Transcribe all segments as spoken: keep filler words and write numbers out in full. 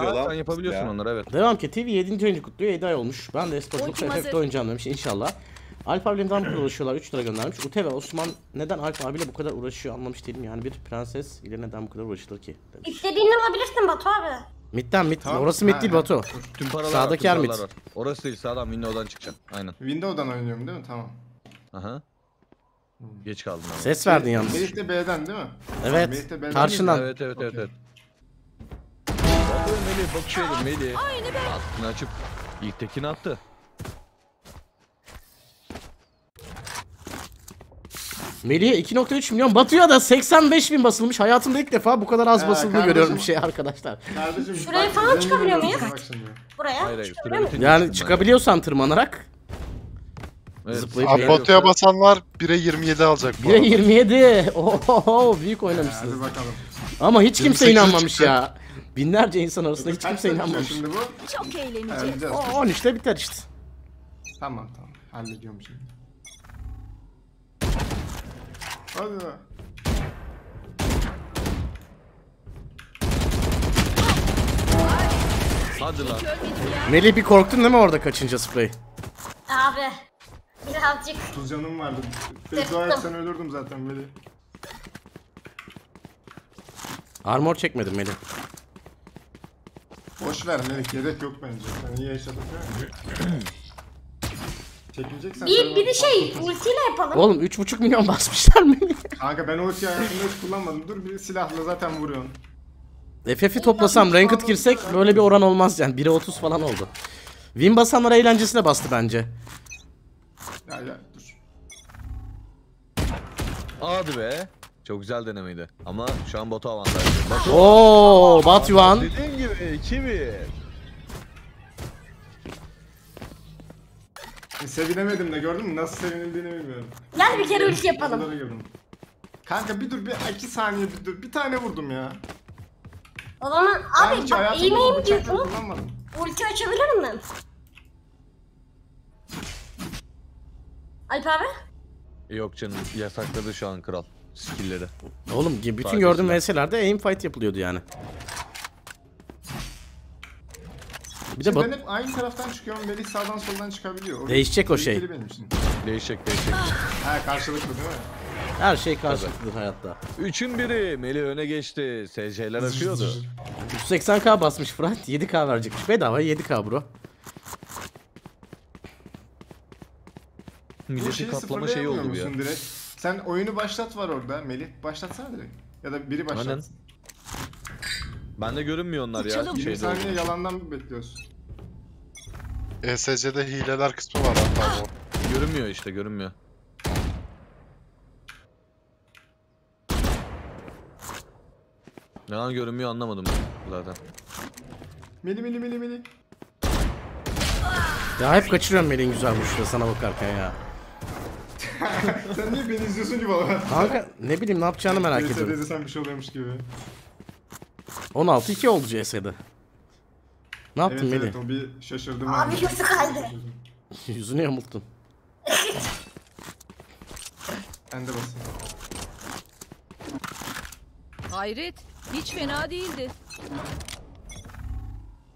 Sen yapabiliyorsun ya. Onları evet. Devam ki T V yedinci oyuncu kutluyor, yedi ay olmuş. Ben de Esporculuk F F'de oynayacağım demiş inşallah. Alp abiyle neden bu kadar uğraşıyorlar, üç lira göndermiş. Ute ve Osman neden Alp abiyle bu kadar uğraşıyor anlamış değilim yani, bir prenses ile neden bu kadar uğraşılır ki demiş. İstediğini alabilirsin Batu abi. Mid'den mid, tamam. Orası mid değil ha, Batu. Tüm paralar sağdaki yer mid. Orası değil, sağdan Windows'dan çıkacağım. Aynen. Windows'dan oynuyorum değil mi? Tamam. Aha. Geç kaldım abi. Ses verdin yalnız. Melih de B'den değil mi? Evet. B'den karşından. Evet evet okay. evet. evet. Melih bakıyorum Melih. Aklını açıp ilk tekini attı. Melih'e iki nokta üç milyon batıyor da seksen beş bin basılmış. Hayatımda ilk defa bu kadar az ya, basıldığını kardeşim, görüyorum bir şey arkadaşlar. Kardeşim, şuraya falan çıkabiliyor muyuz? Buraya hayır, hayır, çıkabiliyor yani çıkabiliyorsan yani. Tırmanarak. Evet. Apoteoya basanlar bire yirmi yedi alacak bu arada. bire yirmi yedi. Ohoho büyük oynamışsınız. Hadi bakalım. Ama hiç kimse inanmamış ya. Binlerce insan arasında hiç kimse inanmamış. Şimdi bu? Çok eğleneceğiz. on üçte biter işte. Tamam tamam. Hallediyorum şimdi. Hadi be. Hadi lan. Melih bir korktun değil mi orada kaçınca sprey? Abi. Birazcık. otuz canım vardı. Beddua etsen ölürdüm zaten Melih. Armor çekmedim Melih. Boş ver Melih, gerek yok bence. Sen iyi yaşadın değil mi? Çekileceksen... Bir, bir de şey, ultiyle yapalım. Oğlum üç buçuk milyon basmışlar Melih. Kanka ben ulti hayatımda hiç kullanmadım. Dur bir silahla zaten vuruyorsun. F F'i toplasam, ranked girsek böyle bir oran olmaz yani. bire otuz falan oldu. Win basanlar eğlencesine bastı bence. Ya ya dur. Hadi be. Çok güzel denemeydi. Ama şu an Batu avantajlı. Ooo Batu Yuan. Dediğim gibi iki bir. Sevinemedim de gördün mü? Nasıl sevinildiğini bilmiyorum. Gel bir kere ulti yapalım. Kanka bir dur, bir iki saniye bir dur. Bir tane vurdum ya. O zaman abi bak eğmeyim diyorsun. Ulti açabilirim ben. Alp abi? Yok canım, yasakladı şu an kral skill'leri. Oğlum bütün sadece gördüğüm V S'lerde aim fight yapılıyordu yani. Bir de ben hep aynı taraftan çıkıyorum, Melih sağdan soldan çıkabiliyor. Orada değişecek o şey. Değişecek değişecek. Ha karşılıklı değil mi? Her şey karşılıklıdır hayatta. Üçün biri Melih öne geçti. S C'ler açıyordu. yüz seksen K basmış Fırat, yedi K verecekmiş. Bedava yedi K bro. Milleti katlama şeyi oldu ya. Direkt? Sen oyunu başlat var orada Melih. Başlatsana direkt. Ya da biri başlatsın. Bende görünmüyor onlar ya. yirmi saniye yalandan mı bekliyorsun? E S C'de hileler kısmı var hatta bu. Görünmüyor işte, görünmüyor. Ne an görünmüyor anlamadım zaten. Melih Melih Melih Melih. Ya hep kaçırıyorum Melih'in güzel vuruşları sana bakarken ya. Sen niye beni izliyorsun gibi ama? Kanka ne bileyim ne yapacağını merak C S'de ediyorum. C S'de sen bir şey oluyormuş gibi. on altı iki oldu C S'de. Ne yaptın evet, Melih? Evet o bir şaşırdım. Abi yüzü kaydı. Yüzünü yamulttun. Ben de basayım. Hayret, hiç fena değildi.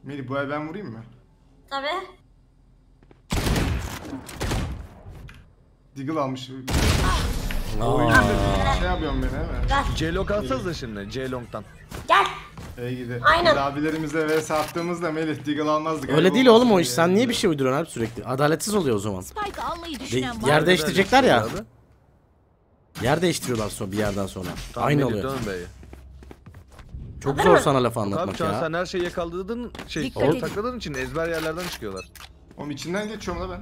Melih bu ay ben vurayım mı? Tabi. Deagle almış. Ooo. Şey yapıyorum beni hemen. Celong alsanız da şimdi Celong'tan. Gel. Ey gidi. Aynen. Abilerimizle V S attığımızda Melih Deagle almazdık. Öyle değil oğlum o iş. Sen niye bir şey uyduruyorsun abi sürekli? Adaletsiz oluyor o zaman. De yer değiştirecekler ya. Abi. Yer değiştiriyorlar sonra bir yerden sonra. Tam aynı Melih, oluyor. Çok değil zor mi? Sana laf anlatmak tabii ya. Tabii sen her şeyi yakaladığın şey takladığın için ezber yerlerden çıkıyorlar. Oğlum içinden geçiyorum da ben.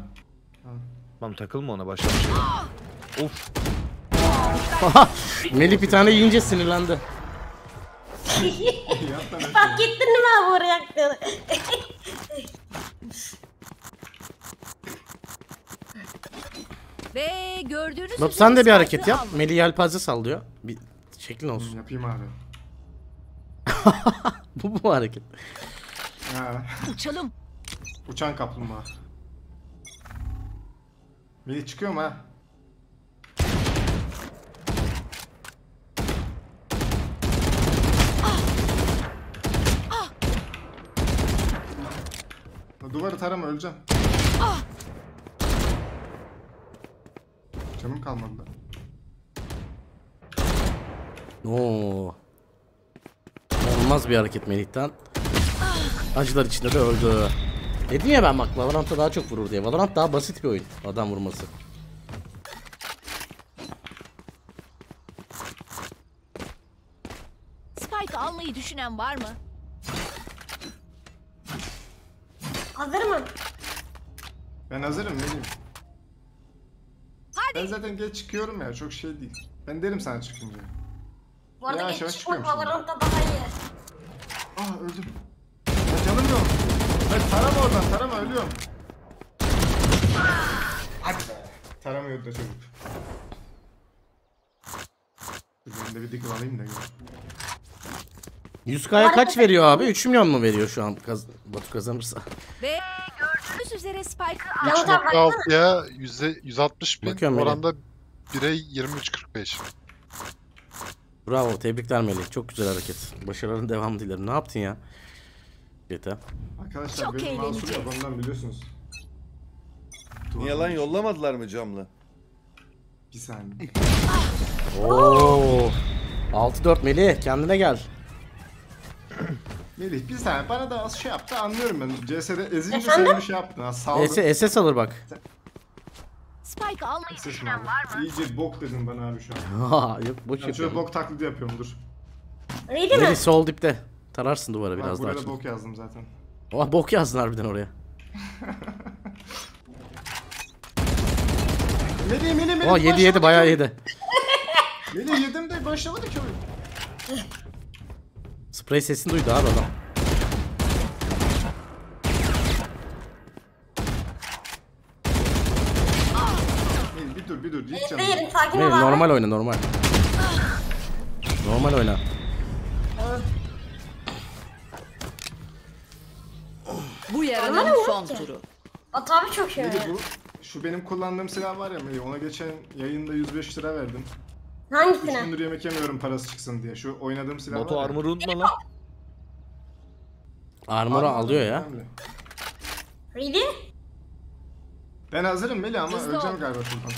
Ha. Tamam takılma ona başla. Of. Melih bir tane yiyince sinirlendi. Bak gittin mi abi oraya? Ve gördüğünüz gibi sen de bir hareket yap. Melih yelpaze sallıyor. Bir şeklin olsun. Yapayım abi. Bu bu hareket. Ha. Uçalım. Uçan kaplumbağa. Melih çıkıyor mu ha? Ah. Ah. Duvarı tarama, öleceğim. Ah! Canım kalmadı. Oo. Olmaz bir hareket Melih'ten. Acılar içinde de öldü. Dedim ya ben bak Valorant'ta daha çok vurur diye. Valorant daha basit bir oyun adam vurması. Spike almayı düşünen var mı? Hazır mı? Ben hazırım Melih. Ben zaten geç çıkıyorum ya, çok şey değil. Ben derim sana çıkınca. Bu arada ya, geç çıkmak Valorant'ta daha iyi. Ah öldüm. Ya canım yok. Ben tarama oradan, tarama, ölüyorum. Hadi be. Taramıyordu da çocuk. Ben de bir dikil alayım da gel. yüz kaya kaç veriyor abi? üç milyon mu veriyor şu an kaz Batu kazanırsa? Ve gördüğünüz üzere Spike'ı üç nokta altıya yüz altmış bin oranda bire yirmi üç kırk beş. Bravo, tebrikler Melih. Çok güzel hareket. Başarıların devamı dilerim. Ne yaptın ya? Yeter. Arkadaşlar çok benim masum adamdan biliyorsunuz. Niye lan, yollamadılar mı camlı? Bir saniye. Oo. altı dört Melih, kendine gel. Melih bir saniye bana da az şey yaptı, anlıyorum ben. C S'de ezince sen bir şey yaptın ha, saldın. S S alır bak. Spike almayı düşünen var mı? İyice bok dedin bana abi şu an. Haa yok boş yapıyorum. Şöyle bok taklidi yapıyorum dur. Öyle mi? Melih sol dipte. Tararsın duvara bak, biraz daha açın. Buraya bok yazdım zaten. Oha bok yazdın harbiden oraya. Melih Melih Melih. Oha yedi yedi bayağı yedi. Melih yedim de başlamadı ki oyun. Spray sesini duydu abi adam. Melih bir dur bir dur. Melih sakin ol. Normal oyna normal. Normal oyna. Bu yarının son turu. At abi çok şey. Melih bu. Şu benim kullandığım silah var ya Melih, ona geçen yayında yüz beş lira verdim. Hangisine? üç gündür yemek yemiyorum parası çıksın diye. Şu oynadığım silah Batu var. Batu armor'u unutma lan. Armor'u alıyor ya. Really? Ben hazırım Melih ama Biz öleceğim galiba şuradan.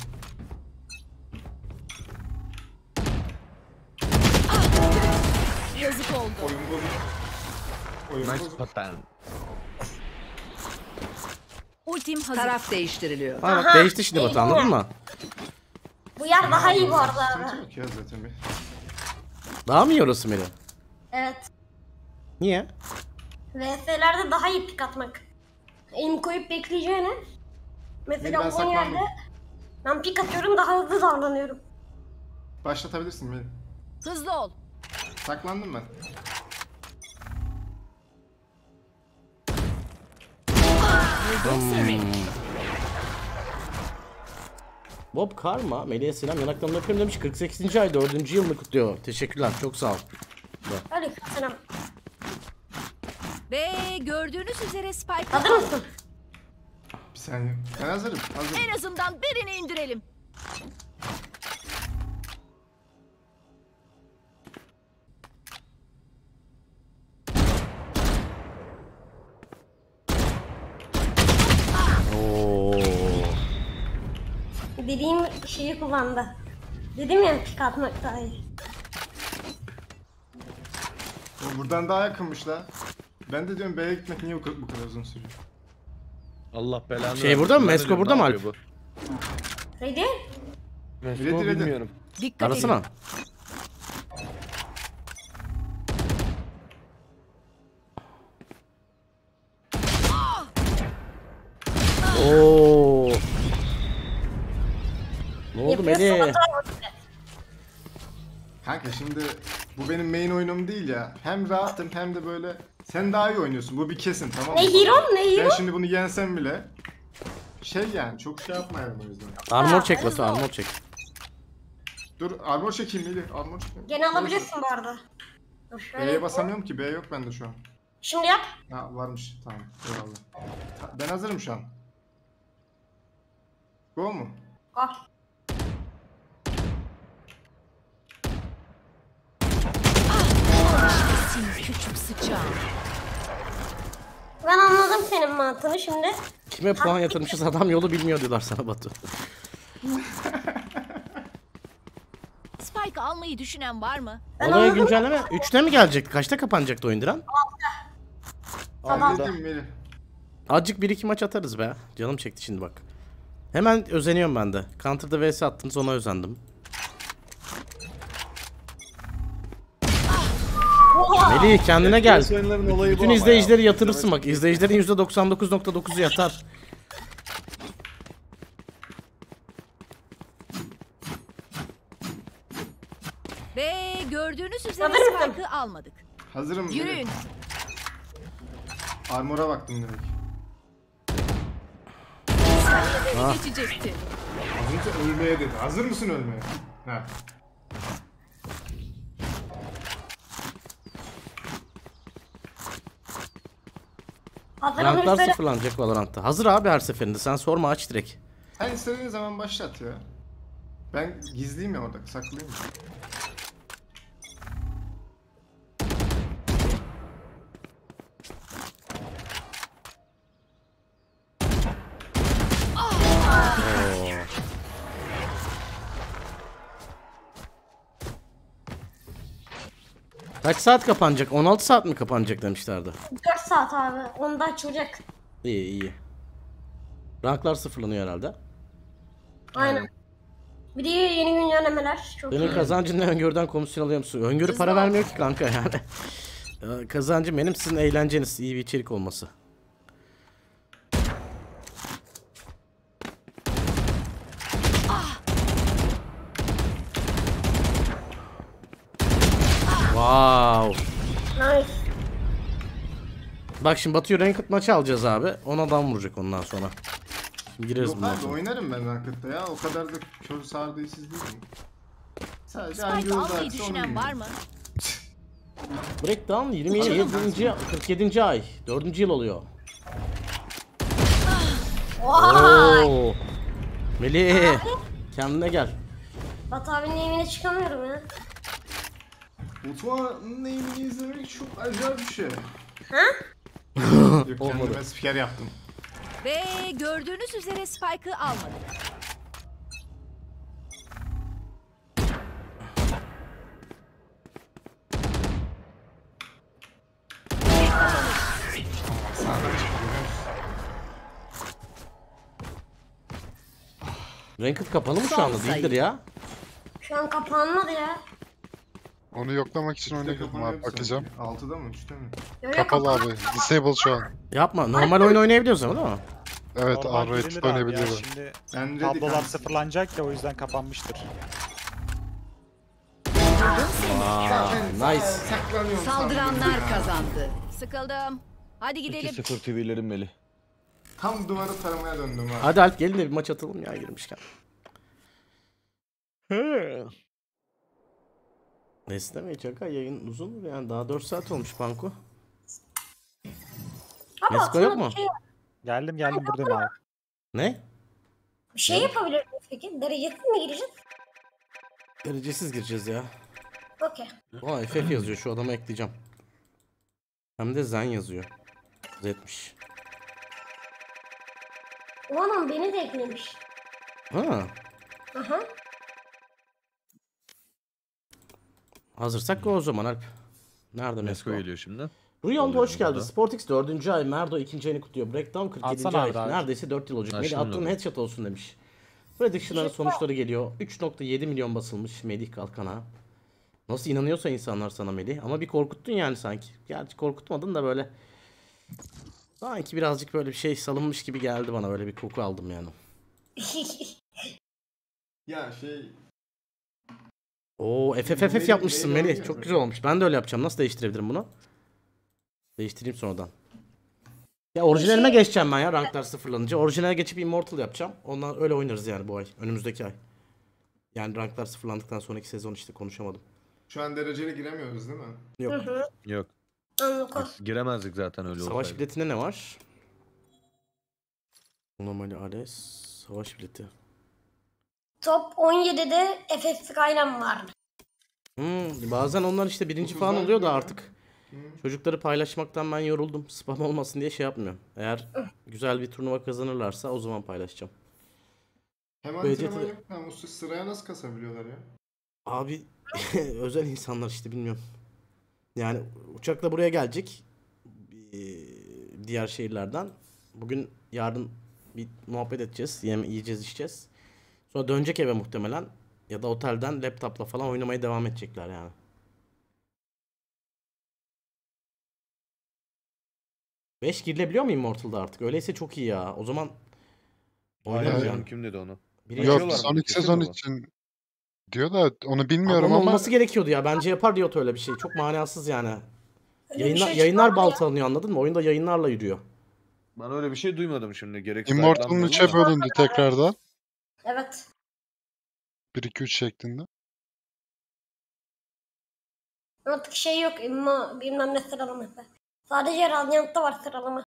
Yazık oldu. Oyun bozuk. Oyun bozuk. Ultim hazır. Taraf değiştiriliyor. Hayır bak değişti şimdi Batu, anladın mı? Bu yer daha iyi bu arada abi. Daha mı iyi orası Melih? Evet. Niye? V S'lerde daha iyi pik atmak. Elim koyup bekleyeceğine. Mesela bu yerde ben pik atıyorum, daha hızlı davranıyorum. Başlatabilirsin Melih. Hızlı ol. Saklandım ben. Hmm. Bob Karma, Melih'e selam, yanaklarını öpüyorum demiş. kırk sekizinci ay dördüncü yılını kutluyor. Teşekkürler, çok sağ ol. Aleyküm selam. Ve gördüğünüz üzere Spike... Hazır mısın? Bir saniye, ben hazırım, hazırım. En azından birini indirelim. Dediğim şeyi kullandı. Dedim ya pik atmak daha iyi. Buradan daha yakınmış la. Ben de diyorum B'ye gitmek niye bu kadar uzun sürüyor? Allah belanı. Şey burada mı? Mesko burada mı Alp? Ready? Ready ready. Dikkat edin. Arasana. Ooo. Ne oldu Melih? Kanka şimdi bu benim main oyunum değil ya. Hem rahatım hem de böyle. Sen daha iyi oynuyorsun, bu bir kesin, tamam mı? Ne hero ne hero? Ben şimdi bunu yensem bile şey yani çok şey yapmayalım o yüzden. Armor çek Batu, armor çek. Dur armor çekeyim Melih, armor çekeyim. Gene alabilirsin bu arada. B'ye basamıyorum ki, B yok bende şu an. Şimdi yap. Ha varmış, tamam eyvallah. Ben hazırım şu an. Go mu? Go. Küçük sıçan. Ben anladım anladım senin mantığını şimdi. Kime puan yatırmışız, adam yolu bilmiyor diyorlar sana Batu. Spike almayı düşünen var mı? Olaya güncelleme üçte mi gelecekti? Kaçta kapanacaktı oyun Diren? altıda. Azıcık bir iki maç atarız be. Canım çekti şimdi bak. Hemen özeniyorum ben de. Counter'da vs attınız, ona özendim. Melih kendine gel. Bütün izleyicileri yatırırsın bak. İzleyicilerin yüzde doksan dokuz nokta dokuzu yatar. Ve gördüğünüz üzere farkı almadık. Hazırım. Yürüyün. Armora baktım demek. Ah. Geçecekti. Az önce ölmeye dedi. Hazır mısın ölmeye? Ha. Ranklar sıfırlanacak Valorant'ta. Hazır abi her seferinde. Sen sorma, aç direkt. Sen istediğin zaman başlat ya. Ben gizliyim ya orada, saklıyım ya. Kaç saat kapanacak? on altı saat mi kapanacak demişlerdi. dört saat abi. Onda açılacak. İyi iyi. Ranklar sıfırlanıyor herhalde. Aynen. Bir de yeni güncellemeler. Benim kazancını öngörüden komisyon alıyor musun? Öngörü para vermiyor ki kanka yani. Kazancım benim, sizin eğlenceniz. İyi bir içerik olması. Wow. Nice. Bak şimdi Batu'yu ranked maçı alacağız abi. Ona adam vuracak ondan sonra. Şimdi gireriz bundan sonra. Oynarım ben ranked'da ya. O kadar da kör sardığı siz değil mi? Sadece hangi almayı düşünen var mı? Breakdown yirmi yedinci kırk yedinci ay. dördüncü yıl oluyor. Ooo. Melih kendine gel. Batu abinin evine çıkamıyorum ya. Batuhan'ın evini izlemek çok acayip bir şey. Ha? Yok, kendime spiker yaptım. Ve gördüğünüz üzere Spike'ı almadık. Ranked kapalı mı şu anda? Değildir ya. Şu an kapanmadı ya. Onu yoklamak için oynadım abi, bakacağım. altıda mı, üçte mi? Kapalı abi, disable şu an. Yapma, normal oyun oynayabiliyoruz ama değil mi? Evet, Android oynayabiliyoruz. Şimdi tablolar sıfırlanacak ya, o yüzden kapanmıştır. Nice. Saldıranlar kazandı. Sıkıldım. Hadi gidelim. iki sıfır T V'lerim Melih. Tam duvarı taramaya döndüm abi. Hadi Alp gelin de bir maç atalım ya girmişken. Hıh. Esnemeyi çaka, yayın uzun mu yani, daha dört saat olmuş Panko. Mesko yok mu? Şey... Geldim geldim buradayım abi. Ne? Bir şey yapabilir miyiz peki? Derecesiz mi gireceğiz? Derecesiz gireceğiz ya. Okey. Vay F F yazıyor, şu adama ekleyeceğim. Hem de Zen yazıyor. Zetmiş. O adam beni de eklemiş. Ha. Aha. Hazırsak o zaman Alp. Nerede Mesko? Mesko geliyor şimdi. Rüyon'da hoş geldin. Sportix dördüncü ay, Merdo ikinci ayını kutluyor. Breakdown kırk yedinci Atsan ay. Abi. Neredeyse dört yıl olacak. Melih attığın headshot olsun demiş. Prediction'ların sonuçları geliyor. üç nokta yedi milyon basılmış Melih Kalkan'a. Nasıl inanıyorsa insanlar sana Melih. Ama bir korkuttun yani sanki. Gerçi korkutmadın da böyle. Sanki birazcık böyle bir şey salınmış gibi geldi bana. Böyle bir koku aldım yani. Ya şey... Oo, F F F yapmışsın Melih. Çok güzel olmuş. Ben de öyle yapacağım. Nasıl değiştirebilirim bunu? Değiştireyim sonradan. Ya orijinaline şey... geçeceğim ben ya, ranklar sıfırlanınca. Orijinale geçip Immortal yapacağım. Ondan öyle oynarız yani bu ay. Önümüzdeki ay. Yani ranklar sıfırlandıktan sonraki sezon işte, konuşamadım. Şu an dereceli giremiyoruz değil mi? Yok. Hı hı. Yok. Biz giremezdik zaten öyle olsaydı. Savaş biletinde ne var? Normali Ares. Savaş bileti. Top on yedide F F Skyrim var. Hmm, bazen onlar işte birinci falan oluyor da artık Çocukları paylaşmaktan ben yoruldum. Spam olmasın diye şey yapmıyorum. Eğer güzel bir turnuva kazanırlarsa o zaman paylaşacağım. Hem antrenman yapmadan bu sıraya nasıl kasabiliyorlar ya? Abi özel insanlar işte, bilmiyorum. Yani uçakla buraya gelecek. Diğer şehirlerden. Bugün yarın bir muhabbet edeceğiz. Yeme yiyeceğiz, içeceğiz. Sonra dönecek eve muhtemelen. Ya da otelden laptopla falan oynamaya devam edecekler yani. beş girilebiliyor mu Immortal'da artık? Öyleyse çok iyi ya. O zaman oynamayacağım. Kim dedi onu? Yok, son iki sezon için diyor da onu bilmiyorum ama, ama olması gerekiyordu ya. Bence yapar diyor öyle bir şey. Çok manasız yani. Yayınlar, şey yayınlar baltalanıyor, anladın mı? Oyunda yayınlarla yürüyor. Ben öyle bir şey duymadım şimdi. Gerekli Immortal'ın üçe bölündü tekrardan. Evet. bir iki üç şeklinde. Artık şey yok. İmma, bilmem ne sıralaması. Sadece Radiant'ta var sıralama.